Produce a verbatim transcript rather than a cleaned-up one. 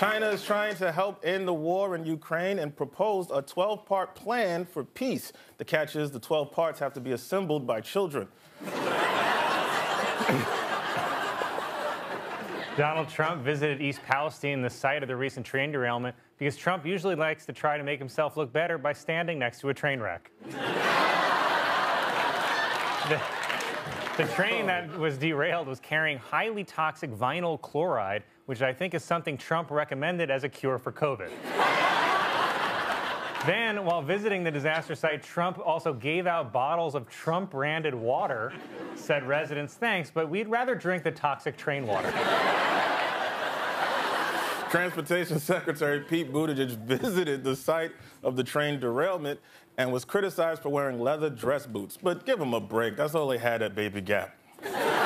China is trying to help end the war in Ukraine and proposed a twelve-part plan for peace. The catch is the twelve parts have to be assembled by children. Donald Trump visited East Palestine, the site of the recent train derailment, because Trump usually likes to try to make himself look better by standing next to a train wreck. the, the train that was derailed was carrying highly toxic vinyl chloride, which I think is something Trump recommended as a cure for COVID. Then, while visiting the disaster site, Trump also gave out bottles of Trump-branded water, said residents, thanks, but we'd rather drink the toxic train water. Transportation Secretary Pete Buttigieg visited the site of the train derailment and was criticized for wearing leather dress boots. But give him a break. That's all they had at Baby Gap.